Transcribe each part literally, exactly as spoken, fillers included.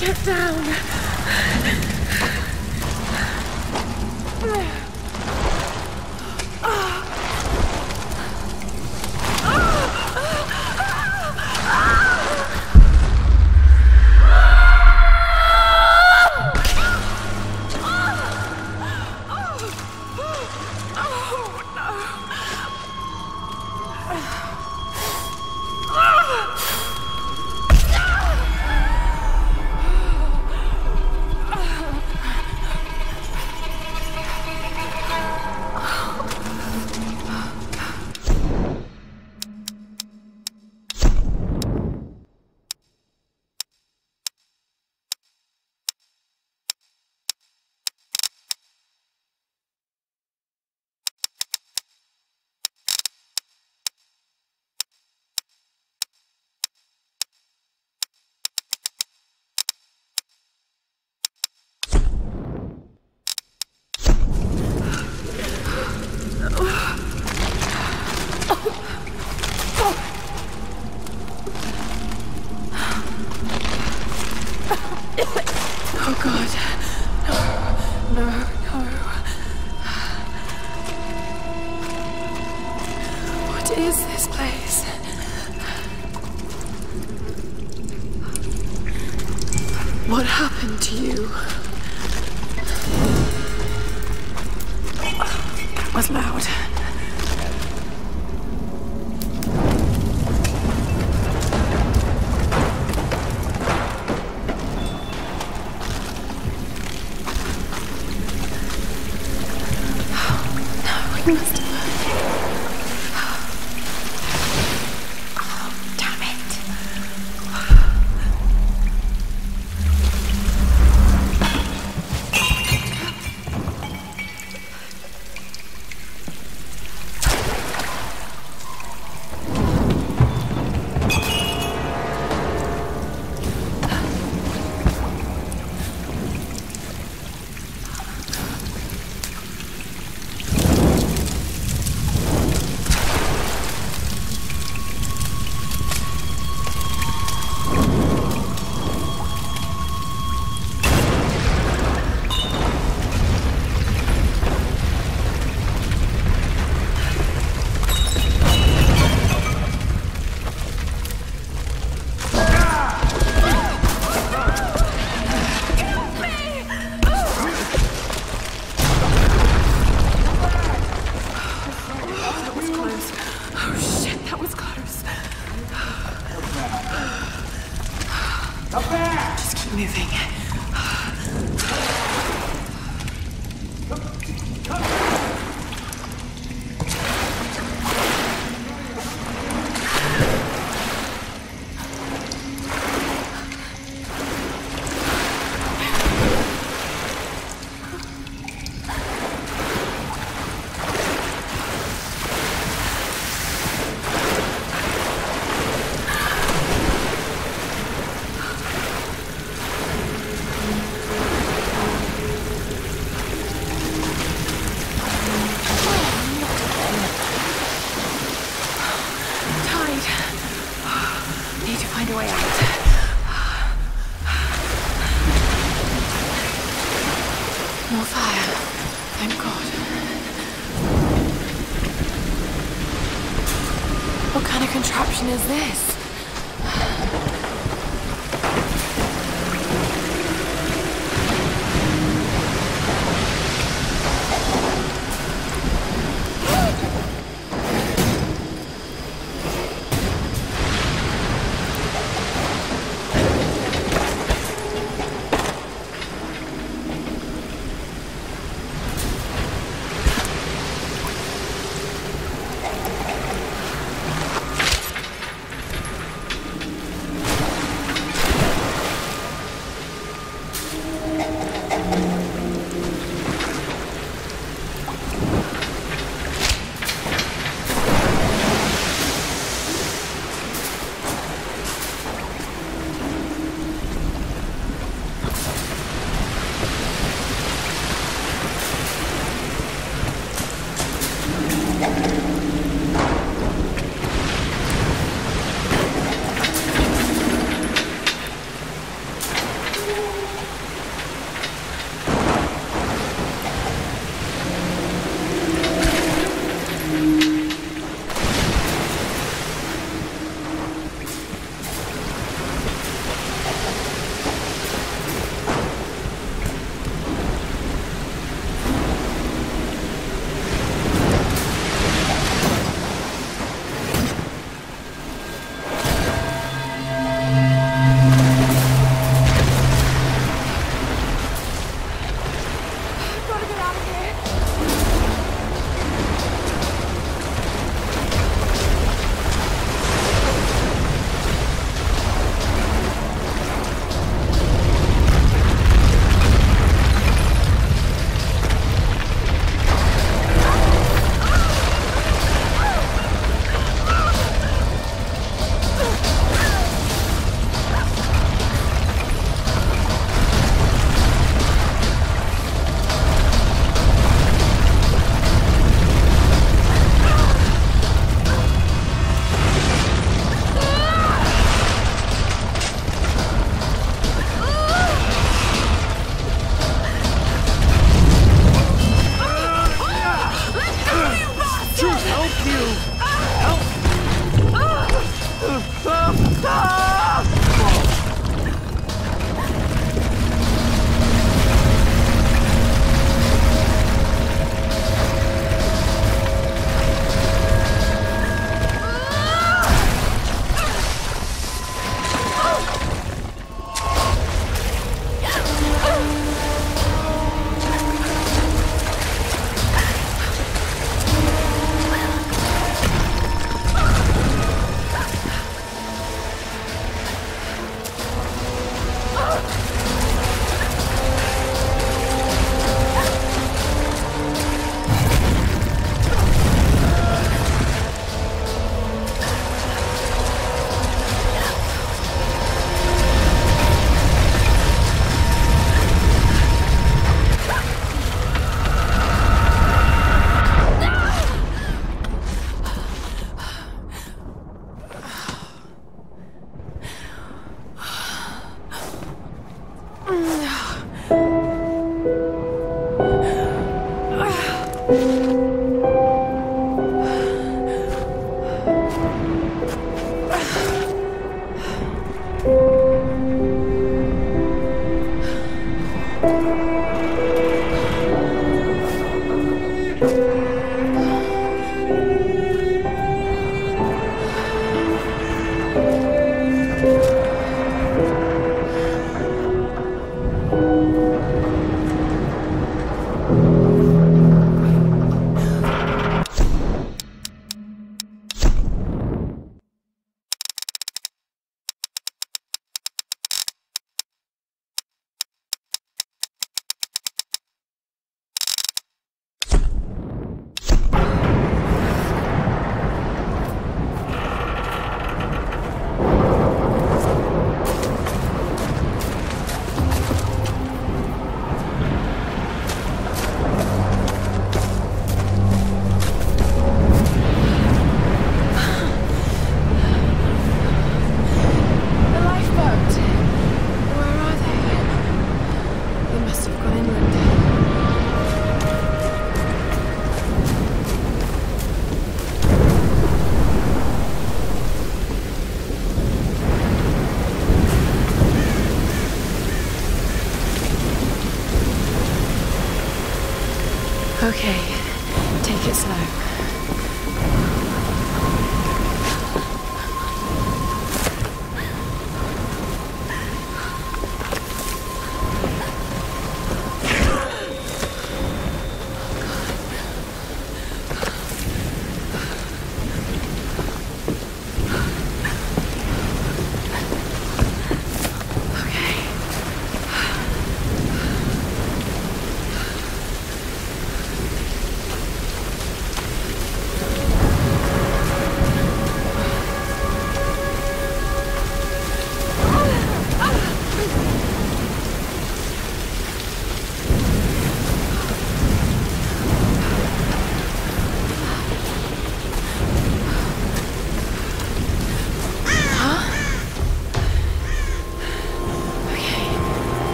Get down! What happened to you? That was loud. Oh, no, we must... What is this?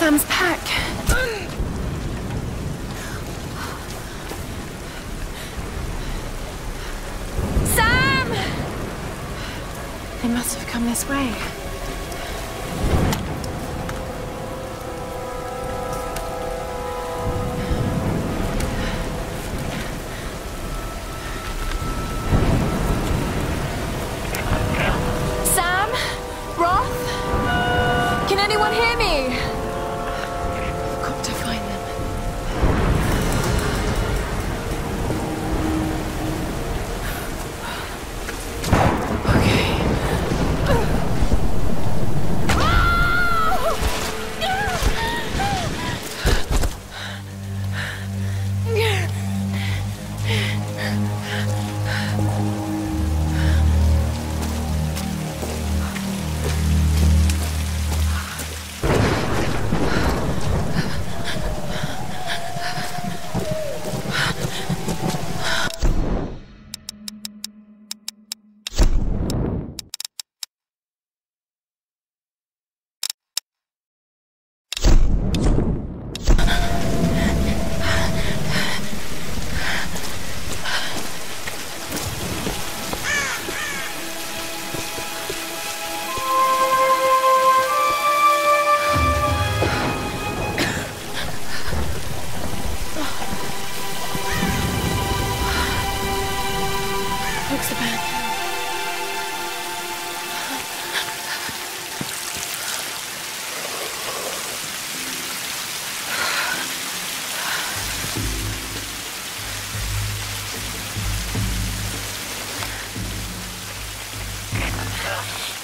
Sam's pack. Sam! They must have come this way.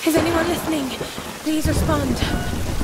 Is anyone listening? Please respond.